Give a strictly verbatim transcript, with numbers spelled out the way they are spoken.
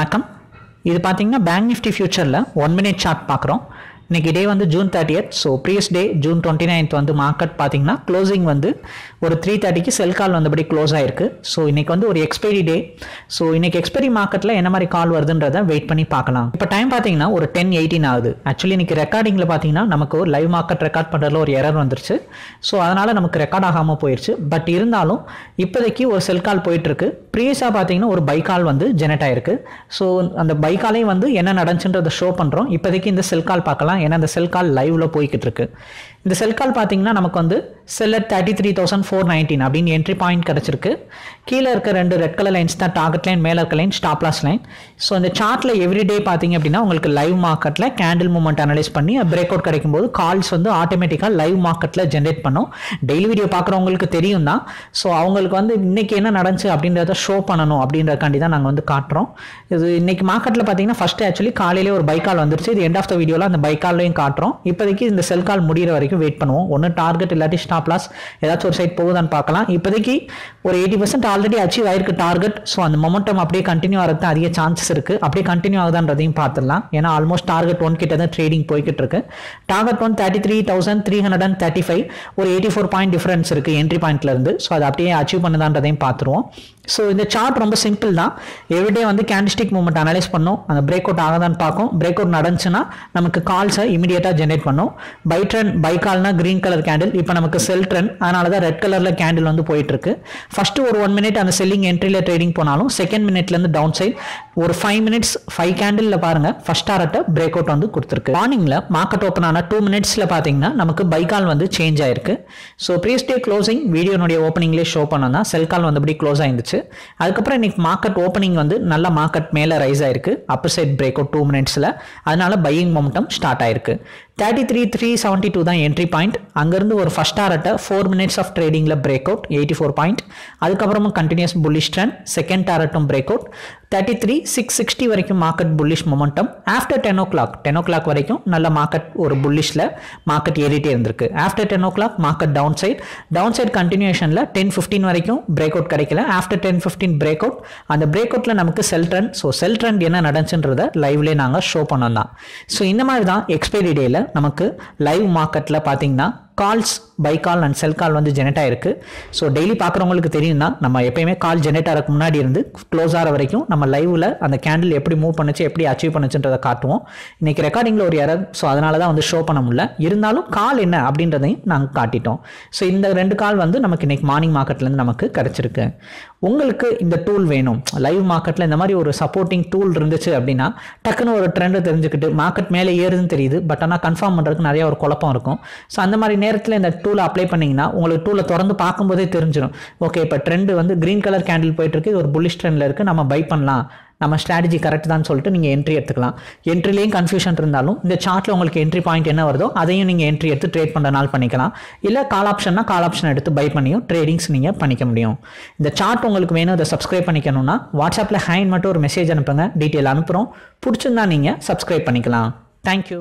வணக்கம். இது பார்த்தீங்கன்னா பேங்க் நிஃப்டி ஃபியூச்சரில் ஒன் மினிட் சார்ட் பார்க்குறோம். இன்றைக்கி டே வந்து June thirtieth, so previous day June twenty ninth வந்து மார்க்கெட் பார்த்தீங்கன்னா க்ளோசிங் வந்து ஒரு த்ரீ தேர்ட்டிக்கு செல் கால் வந்தபடி க்ளோஸ் ஆகிருக்கு. ஸோ இன்றைக்கி வந்து ஒரு எக்ஸ்பைரி டே, ஸோ இன்றைக்கி எக்ஸ்பைரி மார்க்கெட்டில் என்ன மாதிரி கால் வருதுன்றதை வெயிட் பண்ணி பார்க்கலாம். இப்போ டைம் பார்த்தீங்கன்னா ஒரு டென் எயிட்டின் ஆகுது. ஆக்சுவலி இன்றைக்கி ரெக்கார்டிங்கில் பார்த்தீங்கன்னா நமக்கு ஒரு லைவ் மார்க்கெட் ரெக்கார்ட் பண்ணுறதுல ஒரு எரர் வந்துருச்சு. ஸோ அதனால் நமக்கு ரெக்கார்ட் ஆகாமல் போயிடுச்சு. பட் இருந்தாலும் இப்போதைக்கு ஒரு செல் கால் போயிட்டுருக்கு. ப்ரீவியஸாக பார்த்தீங்கன்னா ஒரு பைக்கால் வந்து ஜெனரேட் ஆகிருக்கு. ஸோ அந்த பைக்காலையும் வந்து என்ன நடந்துச்சுன்றதை ஷோ பண்ணுறோம். இப்போதைக்கு இந்த செல் கால் பார்க்கலாம். ஏன்னா இந்த செல் கால் லைவ்ல போய்கிட்டு இருக்கு. இந்த செல் கால் பார்த்தீங்கன்னா நமக்கு வந்து sell at thirty three thousand four nineteen அப்படின்னு என்ட்ரி பாயிண்ட் கிடச்சிருக்கு. கீழே இருக்க ரெண்டு ரெட் கலர் லைன்ஸ் தான் டார்கெட் லைன், மேலே இருக்க line stop loss line. So இந்த சார்ட்டில் எவ்ரிடே பார்த்தீங்க அப்படின்னா உங்களுக்கு லைவ் மார்க்கெட்டில் கேண்டில் மூவ்மெண்ட் அனலைஸ் பண்ணி பிரேக் அவுட் கிடைக்கும் போது கால்ஸ் வந்து ஆட்டோமேட்டிக்காக லைவ் மார்க்கெட்டில் ஜென்ரேட் பண்ணும். டெய்லி வீடியோ பார்க்குறவங்களுக்கு தெரியும் தான். ஸோ அவங்களுக்கு வந்து இன்றைக்கி என்ன நடந்துச்சு அப்படின்றத ஷோ பண்ணணும் அப்படின்றக்காண்டி தான் நாங்கள் வந்து காட்டுறோம். இது இன்றைக்கி மார்க்கெட்டில் பார்த்தீங்கன்னா ஃபஸ்ட்டு ஆக்சுவலி காலையிலே ஒரு பைக்கால் வந்துருச்சு. இது எண்ட் ஆஃப் த வீடியோவில் அந்த பைக்காலையும் காட்டுறோம். இப்போதைக்கு இந்த செல் கால் முடிகிற வரைக்கும் வெயிட் பண்ணுவோம். ஒன்று டார்கெட் இல்லாட்டி ஸ்டாப் லாஸ் ஏதாச்சும் ஒரு சைட் போகுதான்னு பார்க்கலாம். இப்போதைக்கு ஒரு எயிட்டி பர்சன்ட் ஆல்ரெடி அச்சீவ் ஆயிருக்கு டார்கெட். ஸோ அந்த மொமெண்டம் அப்படியே கண்டினியூ ஆகிறது அதிக சான்சஸ் இருக்குது. அப்படியே கண்டினியூ ஆகுதான்றதையும் பார்த்துடலாம். ஏன்னா ஆல்மோஸ்ட் டார்கெட் ஒன் கிட்ட தான் ட்ரேடிங் போய்கிட்டு இருக்கு. Target one thirty three thousand three hundred and thirty five ஒரு எயிட்டி ஃபோர் பாயிண்ட் டிஃபரன்ஸ் இருக்குது என்ட்ரி பாயிண்ட்லேருந்து. ஸோ அது அப்படியே அச்சீவ் பண்ணுதான்றதையும் பார்த்துருவோம். ஸோ இந்த சார்ட் ரொம்ப சிம்பிள் தான். எவ்ரிடே வந்து கேண்டிஸ்டிக் மூவ்மெண்ட் அனலைஸ் பண்ணும். அந்த பிரேக் அவுட் ஆகதான்னு பார்க்கும். பிரேக் அவுட் நடந்துச்சுன்னா நமக்கு கால்ஸை இமீடியட்டாக ஜென்ரேட் பண்ணும். பை ட்ரெண்ட் பை கால்னா கிரீன் கலர் கேண்டில், இப்போ நமக்கு செல் ட்ரெண்ட், அதனால தான் ரெட் கலரில் கேண்டில் வந்து போயிட்டுருக்கு. ஃபஸ்ட்டு ஒரு ஒன் மினிட் அந்த செல்லிங் என்ட்ரியில் ட்ரேடிங் போனாலும் செகண்ட் மினிட்லேருந்து டவுன் சைட் ஒரு ஃபைவ் மினிட்ஸ் ஃபைவ் கேண்டிலில் பாருங்கள் ஃபஸ்ட் டாரட்டை பிரேக் அவுட் வந்து கொடுத்துருக்கு. மார்னிங்கில் மார்க்கெட் ஓப்பன் ஆன டூ மினிட்ஸில் பார்த்தீங்கன்னா நமக்கு பை கால் வந்து சேஞ்ச் ஆயிருக்கு. ஸோ ப்ரீவியஸ் டே க்ளோசிங் வீடியோனுடைய ஓப்பனிங்லேயே ஷோ பண்ணோம்னா செல் கால் வந்தபடி க்ளோஸ் ஆயிருந்துச்சு. அதுக்கப்புறம் இன்னைக்கு மார்க்கெட் ஓப்பனிங் வந்து நல்ல மார்க்கெட் மேலே ரைஸ் ஆயிருக்கு. Upper side break out two மினிட்ஸில் அதனால பையிங் மொமெண்டம் ஸ்டார்ட் ஆயிருக்கு. Thirty three three seventy two தான் என்ட்ரி பாயிண்ட். அங்கேருந்து ஒரு ஃபஸ்ட் டாரட்டை ஃபோர் மினிட்ஸ் ஆஃப் ட்ரேடிங்கில் break out eighty four point. அதுக்கப்புறமும் கண்டினியூஸ் புல்லிஷ் ட்ரெண்ட். செகண்ட் டாரட்டும் break out thirty three six sixty வரைக்கும் market bullish momentum. After ten o'clock ten o'clock வரைக்கும் நல்ல market ஒரு புல்லிஷில் மார்க்கெட் ஏறிட்டே இருந்திருக்கு. ஆஃப்டர் டென் ஓ clock market down side down side கண்டினியூஷனில் டென் ஃபிஃப்டின் வரைக்கும் பிரேக் அவுட் கிடைக்கல. After ten fifteen break out அந்த பிரேக் அவுட்டில் நமக்கு sell trend. So sell trend என்ன நடந்துச்சுன்றதை லைவ்லேயே நாங்கள் ஷோ பண்ணோம் தான். ஸோ இந்த மாதிரி தான் எக்ஸ்பைரி டேயில் நமக்கு லைவ் மார்க்கெட்டில் பார்த்தீங்கன்னா calls buy call and sell call வந்து ஜெனரேட் ஆயிருக்கு. ஸோ டெய்லி பார்க்குறவங்களுக்கு தெரியும்னா நம்ம எப்பயுமே கால் ஜெனரேட் ஆகிறதுக்கு முன்னாடி இருந்து க்ளோஸ் ஆகிற வரைக்கும் நம்ம லைவில் அந்த கேண்டில் எப்படி மூவ் பண்ணுச்சு எப்படி அச்சீவ் பண்ணுச்சுன்றதை காட்டுவோம். இன்றைக்கி ரெக்கார்டிங்கில் ஒரு எரர், ஸோ அதனால தான் வந்து ஷோ பண்ண முடியல. இருந்தாலும் கால் என்ன அப்படின்றதையும் நாங்கள் காட்டிட்டோம். ஸோ இந்த ரெண்டு கால் வந்து நமக்கு இன்றைக்கி மார்னிங் மார்க்கெட்லேருந்து நமக்கு கிடச்சிருக்கு. உங்களுக்கு இந்த டூல் வேணும், லைவ் மார்க்கெட்டில் இந்த மாதிரி ஒரு சப்போர்ட்டிங் டூல் இருந்துச்சு அப்படின்னா டக்குன்னு ஒரு ட்ரெண்டை தெரிஞ்சுக்கிட்டு மார்க்கெட் மேலே ஏறுதுன்னு தெரியுது, பட் ஆனால் கன்ஃபார்ம் பண்ணுறதுக்கு நிறையா ஒரு குழப்பம் இருக்கும். ஸோ அந்த மாதிரி நேரத்தில் இந்த டூலை அப்ளை பண்ணிங்கன்னா உங்களுக்கு டூலை திறந்து பார்க்கும்போதே தெரிஞ்சிடும். ஓகே, இப்போ ட்ரெண்டு வந்து க்ரீன் கலர் கேண்டில் போயிட்டுருக்கு, ஒரு புல்லிஷ் ட்ரெண்டில் இருக்குது, நம்ம பை பண்ணலாம், நம்ம ஸ்ட்ராட்டஜி கரெக்ட் தான் சொல்லிட்டு நீங்கள் என்ட்ரி எடுத்துக்கலாம். என்ட்ரிலேயும் கன்ஃபியூஷன் இருந்தாலும் இந்த சார்ட்டில் உங்களுக்கு என்ட்ரி பாயிண்ட் என்ன வருதோ அதையும் நீங்கள் என்ட்ரி எடுத்து ட்ரேட் பண்ணுறனால பண்ணிக்கலாம். இல்லை கால் ஆப்ஷன்னா கால் ஆப்ஷன் எடுத்து பை பண்ணியும் ட்ரேடிங்ஸ் நீங்கள் பண்ணிக்க முடியும். இந்த சார்ட் உங்களுக்கு வேணும், அதை சப்ஸ்கிரைப் பண்ணிக்கணும்னா வாட்ஸ்அப்பில் ஹேண்ட் மட்டும் ஒரு மெசேஜ் அனுப்புங்க, டீட்டெயில் அனுப்புகிறோம். பிடிச்சிருந்தா நீங்கள் சப்ஸ்கிரைப் பண்ணிக்கலாம். தேங்க்யூ.